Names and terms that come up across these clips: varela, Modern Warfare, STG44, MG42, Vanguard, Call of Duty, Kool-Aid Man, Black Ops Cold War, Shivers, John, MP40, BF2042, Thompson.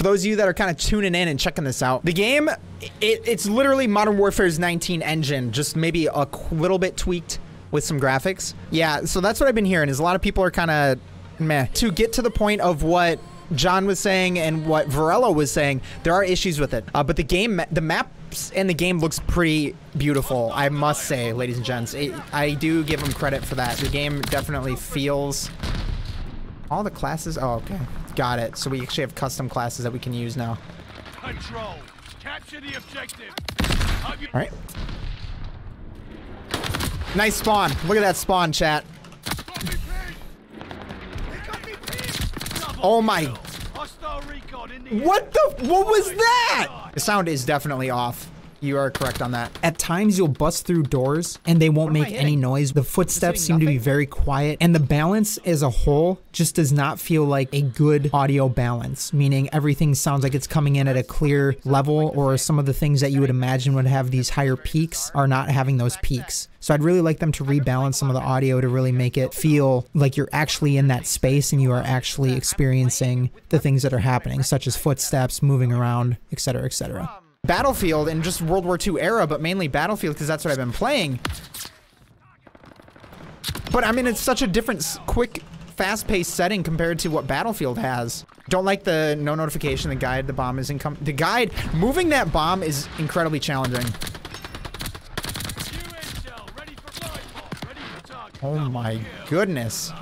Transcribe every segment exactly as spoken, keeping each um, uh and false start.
for those of you that are kind of tuning in and checking this out, the game, it, it's literally Modern Warfare's nineteen engine, just maybe a little bit tweaked with some graphics. Yeah, so that's what I've been hearing, is a lot of people are kind of meh. To get to the point of what John was saying and what Varela was saying, there are issues with it. Uh, but the game, the maps and the game looks pretty beautiful, I must say, ladies and gents. It, I do give them credit for that. The game definitely feels... All the classes? Oh, okay. Got it. So we actually have custom classes that we can use now. Control. Capture the objective. All right. Nice spawn. Look at that spawn, chat. Oh my. What the? What was that? The sound is definitely off. You are correct on that. At times you'll bust through doors and they won't make any noise. The footsteps seem to be very quiet, and the balance as a whole just does not feel like a good audio balance, meaning everything sounds like it's coming in at a clear level, or some of the things that you would imagine would have these higher peaks are not having those peaks. So I'd really like them to rebalance some of the audio to really make it feel like you're actually in that space and you are actually experiencing the things that are happening, such as footsteps, moving around, et cetera, et cetera. Battlefield and just World War Two era, but mainly Battlefield because that's what I've been playing. But I mean, it's such a different, quick, fast-paced setting compared to what Battlefield has. Don't like the no notification, the guide, the bomb is income. The guide, moving that bomb is incredibly challenging. Oh my goodness.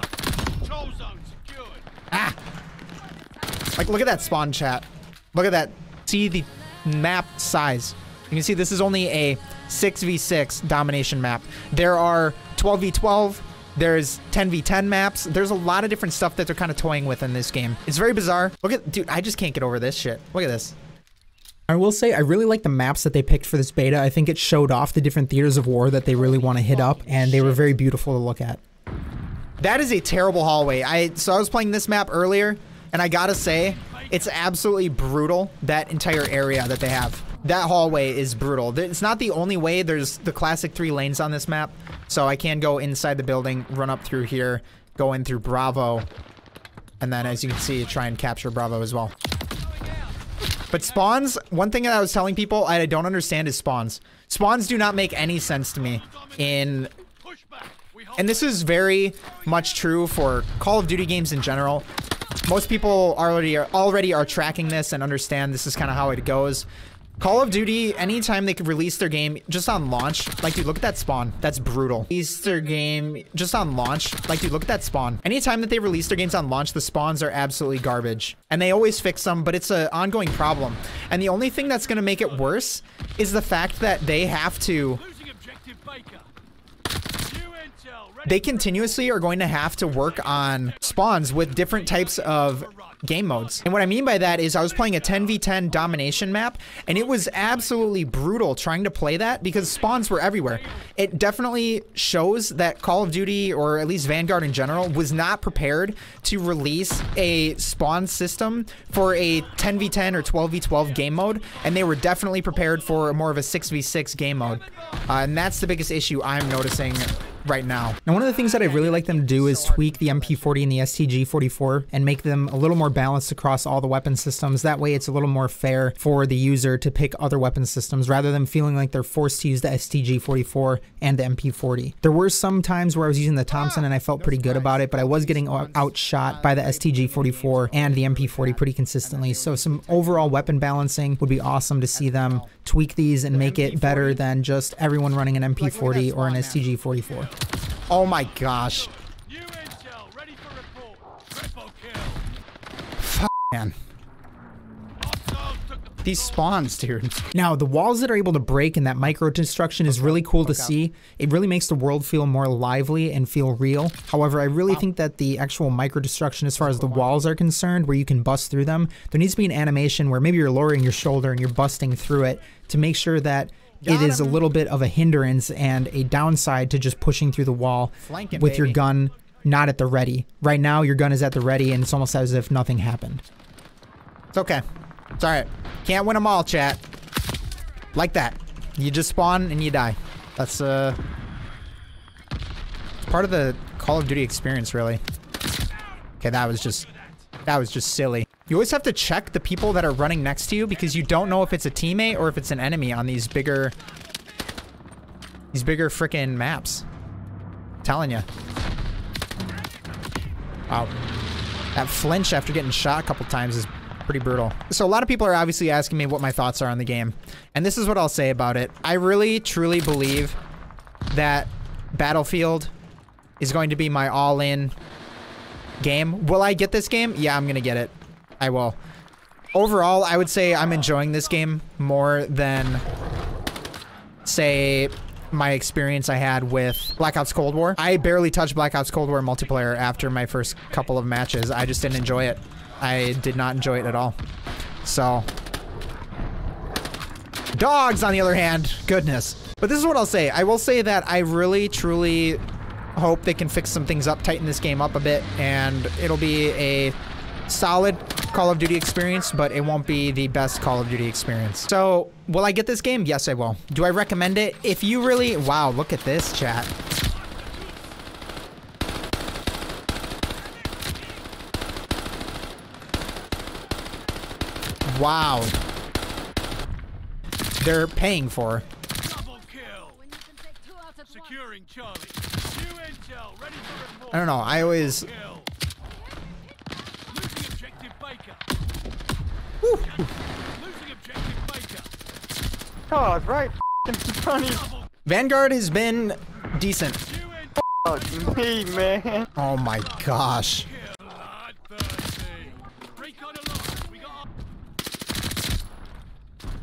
Ah! Like, look at that spawn, chat. Look at that. See the map size. You can see this is only a six v six domination map. There are twelve v twelve, there's ten v ten maps. There's a lot of different stuff that they're kind of toying with in this game. It's very bizarre. Look at, dude, I just can't get over this shit. Look at this. I will say I really like the maps that they picked for this beta. I think it showed off the different theaters of war that they really want to hit up, and they were very beautiful to look at. That is a terrible hallway. I so I was playing this map earlier, and I gotta say, it's absolutely brutal, that entire area that they have. That hallway is brutal. It's not the only way. There's the classic three lanes on this map. So I can go inside the building, run up through here, go in through Bravo, and then as you can see, try and capture Bravo as well. But spawns, one thing that I was telling people I don't understand is spawns. Spawns do not make any sense to me in... And this is very much true for Call of Duty games in general. Most people already are, already are tracking this and understand this is kind of how it goes. Call of Duty, anytime they could release their game just on launch, like, dude, look at that spawn. That's brutal. Release their game just on launch, like, dude, look at that spawn. Anytime that they release their games on launch, the spawns are absolutely garbage. And they always fix them, but it's an ongoing problem. And the only thing that's going to make it worse is the fact that they have to... They continuously are going to have to work on spawns with different types of game modes. And what I mean by that is I was playing a ten v ten domination map, and it was absolutely brutal trying to play that because spawns were everywhere. It definitely shows that Call of Duty, or at least Vanguard in general, was not prepared to release a spawn system for a ten v ten or twelve v twelve game mode, and they were definitely prepared for more of a six v six game mode. Uh, and that's the biggest issue I'm noticing right now. Now, one of the things that I really like them to do is tweak the M P forty and the S T G forty-four and make them a little more balanced across all the weapon systems. That way it's a little more fair for the user to pick other weapon systems rather than feeling like they're forced to use the S T G forty-four and the M P forty. There were some times where I was using the Thompson and I felt pretty good about it, but I was getting outshot by the S T G forty-four and the M P forty pretty consistently. So some overall weapon balancing would be awesome to see them tweak these and make it better than just everyone running an M P forty or an S T G forty-four. Oh my gosh. Fuck, man. These spawns, dude. Now, the walls that are able to break and that micro destruction is really cool to see. It really makes the world feel more lively and feel real. However, I really think that the actual micro destruction, as far as the walls are concerned, where you can bust through them, there needs to be an animation where maybe you're lowering your shoulder and you're busting through it to make sure that it is a little bit of a hindrance and a downside to just pushing through the wall with your gun not at the ready. Right now, your gun is at the ready and it's almost as if nothing happened. It's okay. It's all right. Can't win them all, chat. Like that. You just spawn and you die. That's uh, part of the Call of Duty experience, really. Okay, that was just, that was just silly. You always have to check the people that are running next to you because you don't know if it's a teammate or if it's an enemy on these bigger... These bigger frickin' maps. I'm telling you. Wow. That flinch after getting shot a couple times is pretty brutal. So a lot of people are obviously asking me what my thoughts are on the game. And this is what I'll say about it. I really, truly believe that Battlefield is going to be my all-in game. Will I get this game? Yeah, I'm gonna get it. I will. Overall, I would say I'm enjoying this game more than, say, my experience I had with Black Ops Cold War. I barely touched Black Ops Cold War multiplayer after my first couple of matches. I just didn't enjoy it. I did not enjoy it at all. So... Dogs, on the other hand, goodness. But this is what I'll say. I will say that I really, truly hope they can fix some things up, tighten this game up a bit, and it'll be a solid Call of Duty experience, but it won't be the best Call of Duty experience. So, will I get this game? Yes, I will. Do I recommend it? If you really... Wow, look at this, chat. Wow. They're paying for. Double kill. Securing Charlie. New intel ready for report. I don't know. I always... Woo. Oh, it's right in front of you. Vanguard has been decent. Oh, me, man. Oh my gosh.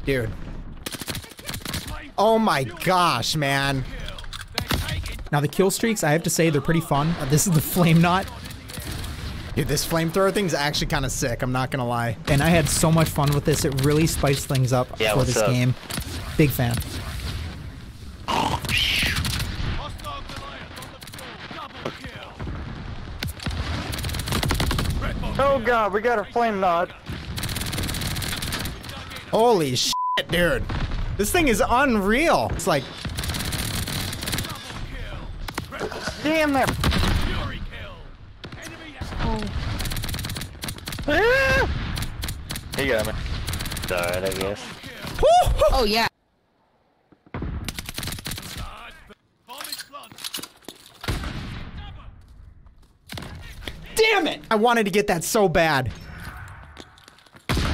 Dude. Oh my gosh, man. Now the kill streaks, I have to say, they're pretty fun. This is the flame knot. Dude, this flamethrower thing's actually kind of sick. I'm not gonna lie. And I had so much fun with this. It really spiced things up yeah, for this up? game. Big fan. Oh, oh god, we got a flame knot. Holy shit, dude. This thing is unreal. It's like... Damn that... Ah! He got me. It's alright, I guess. Oh, yeah. Damn it! I wanted to get that so bad. That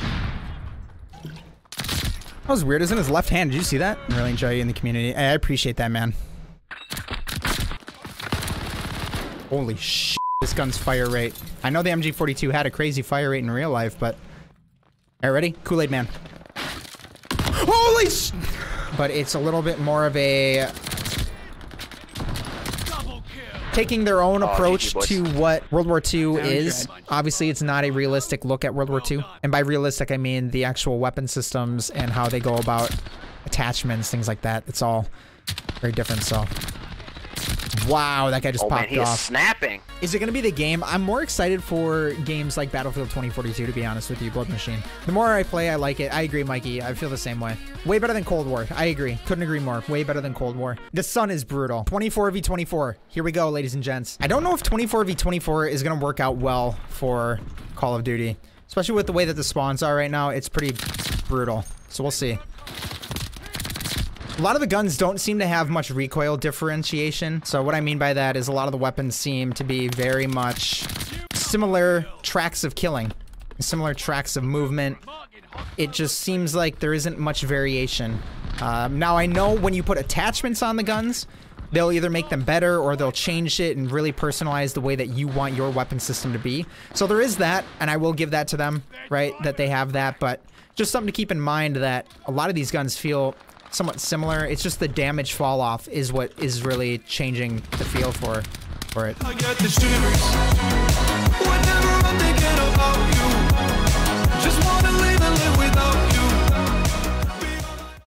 was weird. It's in his left hand. Did you see that? I really enjoy you in the community. I appreciate that, man. Holy shit. This gun's fire rate. I know the M G forty-two had a crazy fire rate in real life, but... Alright, ready? Kool-Aid Man. Holy sh... But it's a little bit more of a... Taking their own approach oh, to what World War Two is. Obviously, it's not a realistic look at World War Two. And by realistic, I mean the actual weapon systems and how they go about attachments, things like that. It's all very different, so... Wow, that guy just oh, popped man, he off. Is snapping. Is it going to be the game? I'm more excited for games like Battlefield twenty forty-two, to be honest with you, Blood Machine. The more I play, I like it. I agree, Mikey. I feel the same way. Way better than Cold War. I agree. Couldn't agree more. Way better than Cold War. The sun is brutal. twenty-four v twenty-four. Here we go, ladies and gents. I don't know if twenty-four v twenty-four is going to work out well for Call of Duty, especially with the way that the spawns are right now. It's pretty brutal. So we'll see. A lot of the guns don't seem to have much recoil differentiation. So what I mean by that is a lot of the weapons seem to be very much similar tracks of killing, similar tracks of movement. It just seems like there isn't much variation. Um, now I know when you put attachments on the guns, they'll either make them better or they'll change it and really personalize the way that you want your weapon system to be. So there is that, and I will give that to them, right? That they have that, but just something to keep in mind that a lot of these guns feel somewhat similar. It's just the damage fall off is what is really changing the feel for for it. I got the shivers whenever I'm thinking about you. Just wanna live and live without you.